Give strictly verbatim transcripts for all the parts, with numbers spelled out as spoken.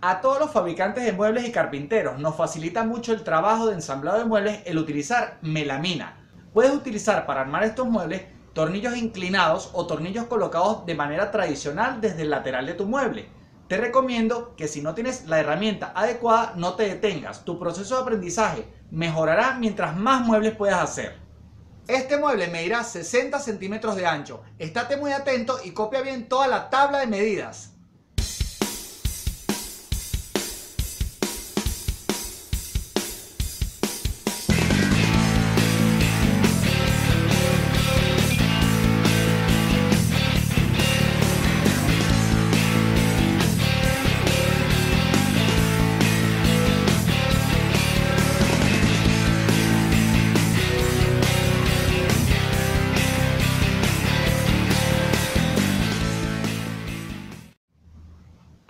A todos los fabricantes de muebles y carpinteros nos facilita mucho el trabajo de ensamblado de muebles el utilizar melamina. Puedes utilizar para armar estos muebles tornillos inclinados o tornillos colocados de manera tradicional desde el lateral de tu mueble. Te recomiendo que si no tienes la herramienta adecuada no te detengas. Tu proceso de aprendizaje mejorará mientras más muebles puedas hacer. Este mueble medirá sesenta centímetros de ancho. Estate muy atento y copia bien toda la tabla de medidas.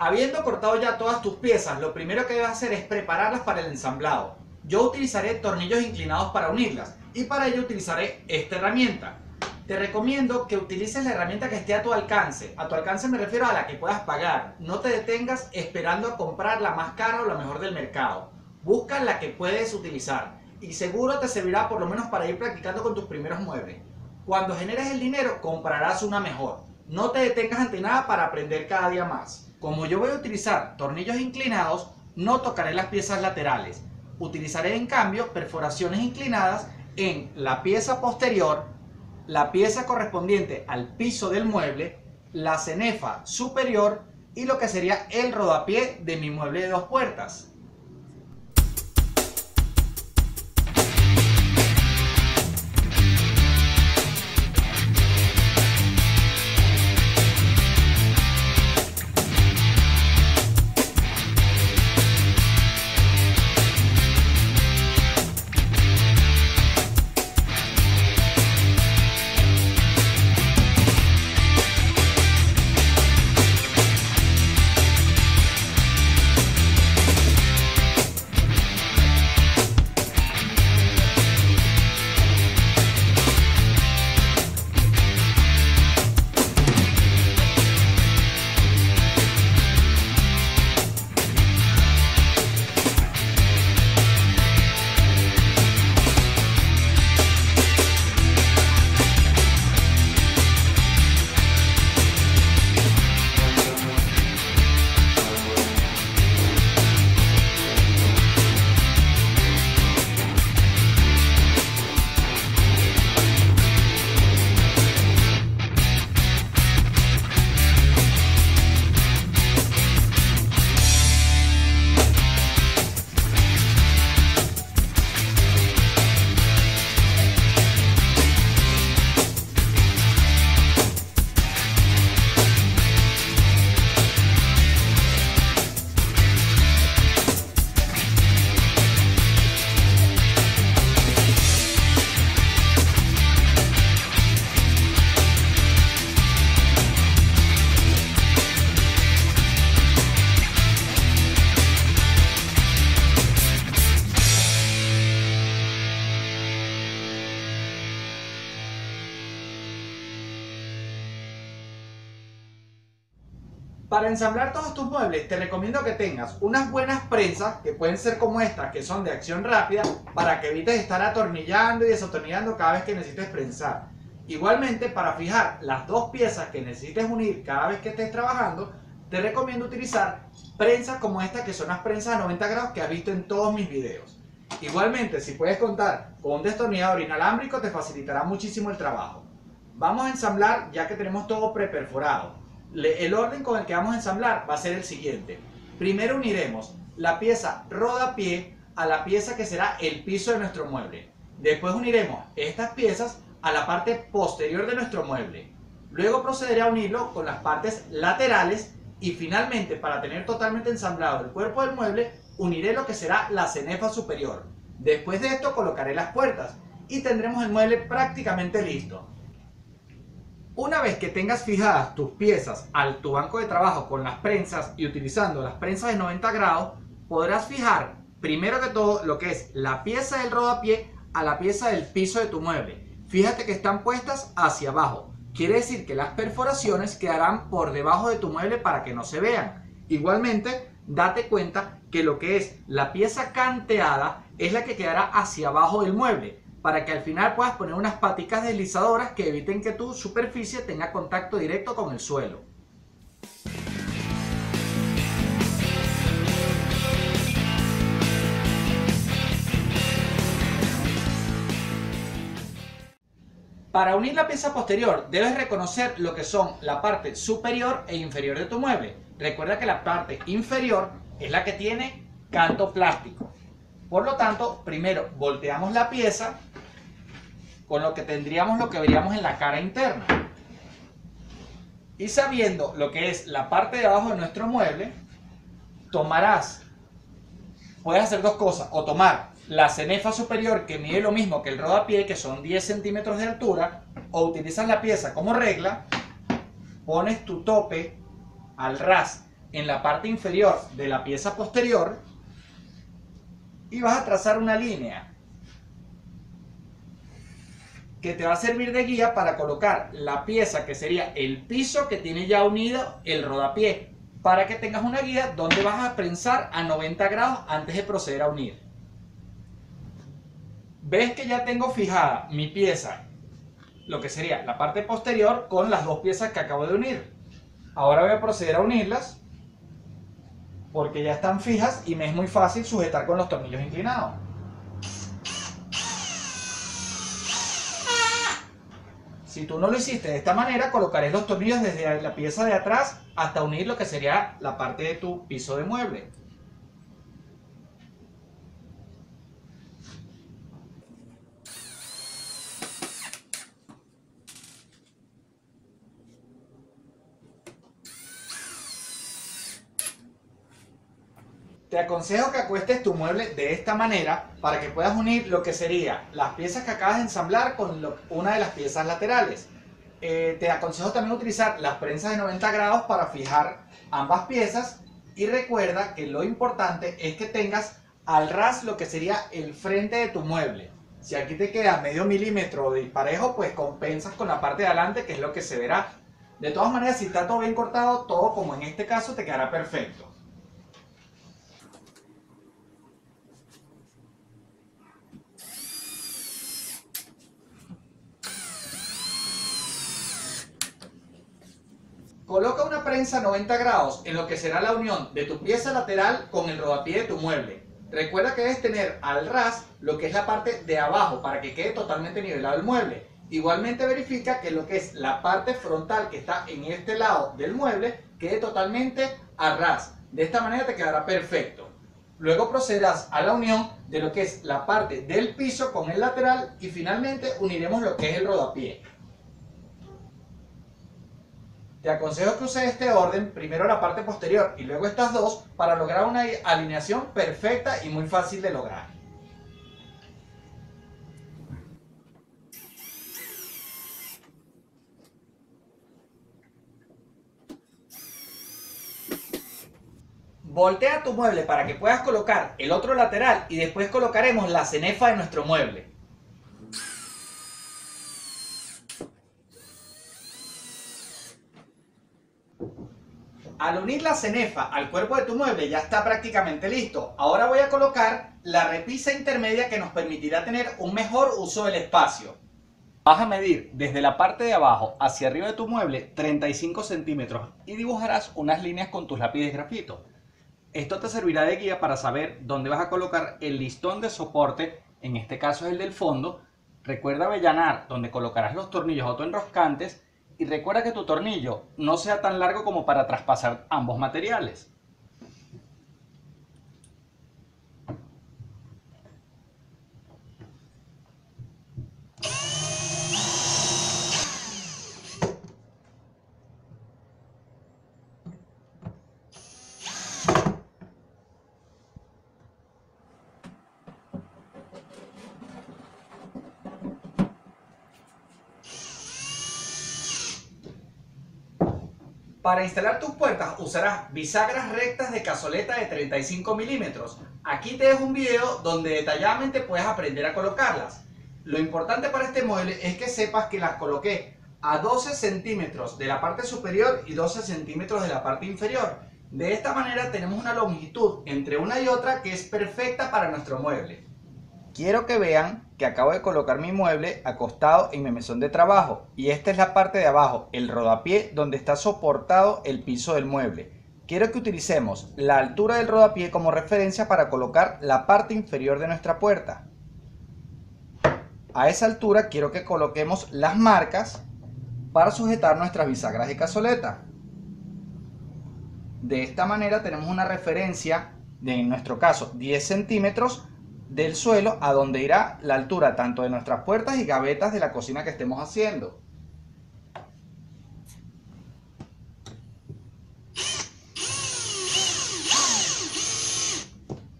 Habiendo cortado ya todas tus piezas, lo primero que debes hacer es prepararlas para el ensamblado. Yo utilizaré tornillos inclinados para unirlas y para ello utilizaré esta herramienta. Te recomiendo que utilices la herramienta que esté a tu alcance. A tu alcance me refiero a la que puedas pagar. No te detengas esperando a comprar la más cara o la mejor del mercado. Busca la que puedes utilizar y seguro te servirá por lo menos para ir practicando con tus primeros muebles. Cuando generes el dinero, comprarás una mejor. No te detengas ante nada para aprender cada día más. Como yo voy a utilizar tornillos inclinados, no tocaré las piezas laterales. Utilizaré en cambio perforaciones inclinadas en la pieza posterior, la pieza correspondiente al piso del mueble, la cenefa superior y lo que sería el rodapié de mi mueble de dos puertas. Para ensamblar todos tus muebles te recomiendo que tengas unas buenas prensas, que pueden ser como estas, que son de acción rápida, para que evites estar atornillando y desatornillando cada vez que necesites prensar. Igualmente, para fijar las dos piezas que necesites unir cada vez que estés trabajando, te recomiendo utilizar prensas como estas, que son las prensas a noventa grados que has visto en todos mis videos. Igualmente, si puedes contar con un destornillador inalámbrico, te facilitará muchísimo el trabajo. Vamos a ensamblar ya que tenemos todo preperforado. El orden con el que vamos a ensamblar va a ser el siguiente. Primero uniremos la pieza rodapié a la pieza que será el piso de nuestro mueble. Después uniremos estas piezas a la parte posterior de nuestro mueble. Luego procederé a unirlo con las partes laterales y finalmente, para tener totalmente ensamblado el cuerpo del mueble, uniré lo que será la cenefa superior. Después de esto colocaré las puertas y tendremos el mueble prácticamente listo. Una vez que tengas fijadas tus piezas a tu banco de trabajo con las prensas y utilizando las prensas de noventa grados, podrás fijar primero que todo lo que es la pieza del rodapié a la pieza del piso de tu mueble. Fíjate que están puestas hacia abajo. Quiere decir que las perforaciones quedarán por debajo de tu mueble para que no se vean. Igualmente, date cuenta que lo que es la pieza canteada es la que quedará hacia abajo del mueble, para que al final puedas poner unas paticas deslizadoras que eviten que tu superficie tenga contacto directo con el suelo. Para unir la pieza posterior debes reconocer lo que son la parte superior e inferior de tu mueble. Recuerda que la parte inferior es la que tiene canto plástico. Por lo tanto, primero volteamos la pieza, con lo que tendríamos lo que veríamos en la cara interna. Y sabiendo lo que es la parte de abajo de nuestro mueble, tomarás, puedes hacer dos cosas, o tomar la cenefa superior, que mide lo mismo que el rodapié, que son diez centímetros de altura, o utilizas la pieza como regla, pones tu tope al ras en la parte inferior de la pieza posterior y vas a trazar una línea que te va a servir de guía para colocar la pieza que sería el piso que tiene ya unido el rodapié, para que tengas una guía donde vas a prensar a noventa grados antes de proceder a unir. Ves que ya tengo fijada mi pieza, lo que sería la parte posterior, con las dos piezas que acabo de unir. Ahora voy a proceder a unirlas porque ya están fijas y me es muy fácil sujetar con los tornillos inclinados. Si tú no lo hiciste de esta manera, colocaré los tornillos desde la pieza de atrás hasta unir lo que sería la parte de tu piso de mueble. Te aconsejo que acuestes tu mueble de esta manera para que puedas unir lo que serían las piezas que acabas de ensamblar con lo, una de las piezas laterales. Eh, te aconsejo también utilizar las prensas de noventa grados para fijar ambas piezas, y recuerda que lo importante es que tengas al ras lo que sería el frente de tu mueble. Si aquí te queda medio milímetro de disparejo, pues compensas con la parte de adelante, que es lo que se verá. De todas maneras, si está todo bien cortado, todo como en este caso, te quedará perfecto. Coloca una prensa noventa grados en lo que será la unión de tu pieza lateral con el rodapié de tu mueble. Recuerda que debes tener al ras lo que es la parte de abajo para que quede totalmente nivelado el mueble. Igualmente verifica que lo que es la parte frontal, que está en este lado del mueble, quede totalmente al ras. De esta manera te quedará perfecto. Luego procederás a la unión de lo que es la parte del piso con el lateral y finalmente uniremos lo que es el rodapié. Te aconsejo que uses este orden, primero la parte posterior y luego estas dos, para lograr una alineación perfecta y muy fácil de lograr. Voltea tu mueble para que puedas colocar el otro lateral y después colocaremos la cenefa de nuestro mueble. Al unir la cenefa al cuerpo de tu mueble ya está prácticamente listo. Ahora voy a colocar la repisa intermedia que nos permitirá tener un mejor uso del espacio. Vas a medir desde la parte de abajo hacia arriba de tu mueble treinta y cinco centímetros y dibujarás unas líneas con tus lápices grafito. Esto te servirá de guía para saber dónde vas a colocar el listón de soporte, en este caso es el del fondo. Recuerda avellanar donde colocarás los tornillos autoenroscantes. Y recuerda que tu tornillo no sea tan largo como para traspasar ambos materiales. Para instalar tus puertas usarás bisagras rectas de cazoleta de treinta y cinco milímetros. Aquí te dejo un video donde detalladamente puedes aprender a colocarlas. Lo importante para este mueble es que sepas que las coloqué a doce centímetros de la parte superior y doce centímetros de la parte inferior. De esta manera tenemos una longitud entre una y otra que es perfecta para nuestro mueble. Quiero que vean que acabo de colocar mi mueble acostado en mi mesón de trabajo y esta es la parte de abajo, el rodapié donde está soportado el piso del mueble. Quiero que utilicemos la altura del rodapié como referencia para colocar la parte inferior de nuestra puerta. A esa altura quiero que coloquemos las marcas para sujetar nuestras bisagras y cazoleta. De esta manera tenemos una referencia de, en nuestro caso, diez centímetros del suelo a donde irá la altura tanto de nuestras puertas y gavetas de la cocina que estemos haciendo.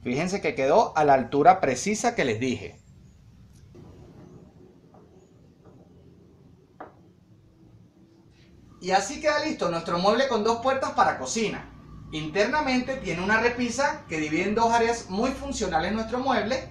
Fíjense que quedó a la altura precisa que les dije. Y así queda listo nuestro mueble con dos puertas para cocina. Internamente tiene una repisa que divide en dos áreas muy funcionales nuestro mueble.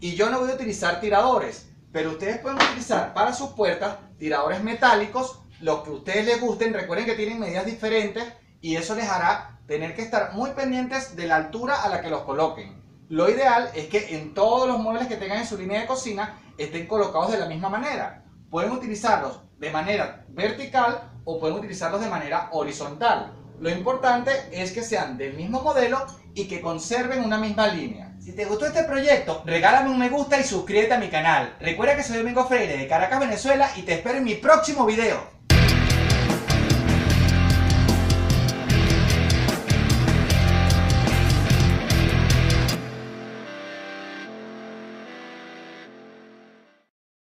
Y yo no voy a utilizar tiradores, pero ustedes pueden utilizar para sus puertas tiradores metálicos, los que a ustedes les gusten. Recuerden que tienen medidas diferentes y eso les hará tener que estar muy pendientes de la altura a la que los coloquen. Lo ideal es que en todos los muebles que tengan en su línea de cocina estén colocados de la misma manera. Pueden utilizarlos de manera vertical o pueden utilizarlos de manera horizontal. Lo importante es que sean del mismo modelo y que conserven una misma línea. Si te gustó este proyecto, regálame un me gusta y suscríbete a mi canal. Recuerda que soy Domingo Freire de Caracas, Venezuela y te espero en mi próximo video.